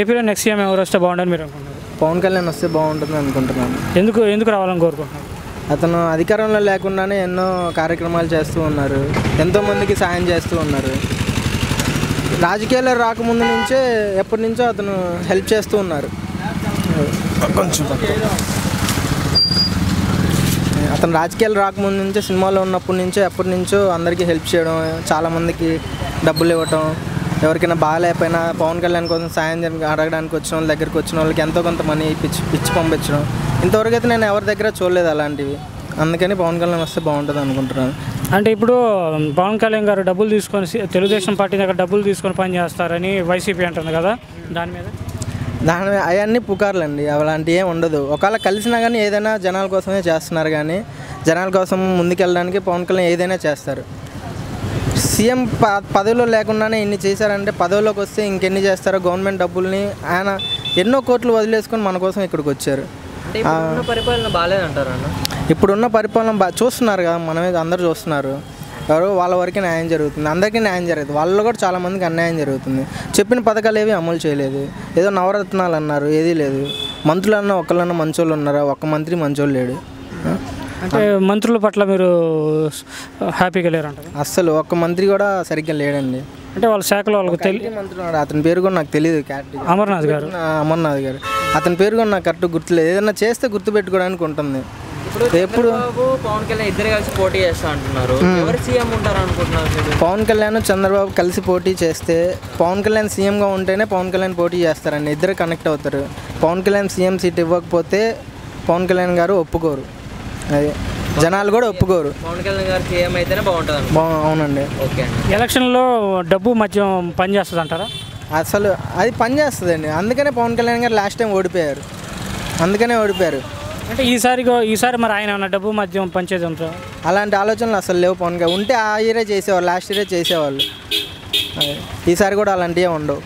ఏపీలో next year ఎవరు వస్తే బాగుంటుంది మీరు అనుకుంటున్నారు? పవన్ కళ్యాణ్ వస్తే బాగుంటుంది అనుకుంటున్నాను. ఎందుకు రావాలని కోరుకుంటున్నారు? అతను అధికారంలో లేకుండానే ఎన్నో కార్యక్రమాలు చేస్తూ ఉన్నారు, ఎంతోమందికి సాయం చేస్తూ ఉన్నారు. రాజకీయాల్లో రాకముందు నుంచే ఎప్పటి నుంచో అతను హెల్ప్ చేస్తూ ఉన్నారు. అతను రాజకీయాలు రాకముందు నుంచే సినిమాలో ఉన్నప్పటి నుంచో ఎప్పటి నుంచో అందరికీ హెల్ప్ చేయడం, చాలామందికి డబ్బులు ఇవ్వటం, ఎవరికైనా బాగాలేకపోయినా పవన్ కళ్యాణ్ కోసం సాయం అడగడానికి వచ్చిన వాళ్ళ దగ్గరికి వచ్చిన వాళ్ళకి ఎంతో కొంత మనీ పిచ్చి పంపించడం. ఇంతవరకు అయితే నేను ఎవరి దగ్గర చూడలేదు అలాంటివి, అందుకని పవన్ కళ్యాణ్ వస్తే బాగుంటుంది అనుకుంటున్నాను. అంటే ఇప్పుడు పవన్ కళ్యాణ్ గారు డబ్బులు తీసుకొని తెలుగుదేశం పార్టీ దగ్గర డబ్బులు తీసుకొని పని చేస్తారని వైసీపీ అంటుంది కదా, దాని మీద అవన్నీ పుకార్లండి, అలాంటివి ఏమి ఉండదు. ఒకవేళ కలిసినా కానీ ఏదైనా జనాల కోసమే చేస్తున్నారు, కానీ జనాల కోసం ముందుకెళ్ళడానికి పవన్ కళ్యాణ్ ఏదైనా చేస్తారు. సీఎం పదవిలో లేకుండానే ఇన్ని చేశారంటే పదవిలోకి వస్తే ఇంకెన్ని చేస్తారో. గవర్నమెంట్ డబ్బుల్ని ఆయన ఎన్నో కోట్లు వదిలేసుకొని మన కోసం ఇక్కడికి వచ్చారు. పరిపాలన బాగాలేదంటారన్న, ఇప్పుడున్న పరిపాలన చూస్తున్నారు కదా, మనమే అందరూ చూస్తున్నారు. ఎవరో వాళ్ళ వరకే న్యాయం జరుగుతుంది, అందరికీ న్యాయం జరుగుతుంది, వాళ్ళు కూడా చాలామందికి అన్యాయం జరుగుతుంది. చెప్పిన పథకాలు ఏవి అమలు చేయలేదు, ఏదో నవరత్నాలు అన్నారు, ఏదీ లేదు. మంత్రులన్నా ఒకళ్ళన్నా మంచోళ్ళు ఉన్నారా? ఒక్క మంత్రి మంచోళ్ళు లేడు. అంటే మంత్రుల పట్ల మీరు హ్యాపీగా లేరంటారు? అస్సలు ఒక్క మంత్రి కూడా సరిగ్గా లేడండి. అంటే వాళ్ళ శాఖలో వాళ్ళకి తెలియదు మంత్రి, అతని పేరు కూడా నాకు తెలియదు. అమర్నాథ్ గారు అతని పేరు కూడా నాకు కరెక్ట్ గుర్తులేదు. ఏదైనా చేస్తే గుర్తుపెట్టుకోవడానికి ఉంటుంది. ఇప్పుడు పవన్ కళ్యాణ్ ఇద్దరు కలిసి పోటీ చేస్తా అంటున్నారు, ఎవరు సీఎం ఉంటారు అనుకుంటున్నారు? పవన్ కళ్యాణ్ చంద్రబాబు కలిసి పోటీ చేస్తే, పవన్ కళ్యాణ్ సీఎంగా ఉంటేనే పవన్ కళ్యాణ్ పోటీ చేస్తారండి, ఇద్దరు కనెక్ట్ అవుతారు. పవన్ కళ్యాణ్ సీఎం సీట్ ఇవ్వకపోతే పవన్ కళ్యాణ్ గారు ఒప్పుకోరు, జనాలు కూడా ఒప్పుకోరు. పవన్ కళ్యాణ్ గారు సీఎం అయితేనే బాగుంటుంది. అవునండి. ఓకే, ఎలక్షన్లో డబ్బు మధ్యం పని చేస్తుంది అంటారా? అసలు అది పని చేస్తుందండి, అందుకనే పవన్ కళ్యాణ్ గారు లాస్ట్ టైం ఓడిపోయారు, అందుకనే ఓడిపోయారు. అంటే ఈసారి మరి ఆయన డబ్బు మధ్యం పనిచేది ఉంటారు? అలాంటి ఆలోచనలు అసలు లేవు. పవన్ కళ్యాణ్ ఉంటే ఆ ఇయరే చేసేవాళ్ళు, లాస్ట్ ఇయరే చేసేవాళ్ళు, ఈసారి కూడా అలాంటివే ఉండవు.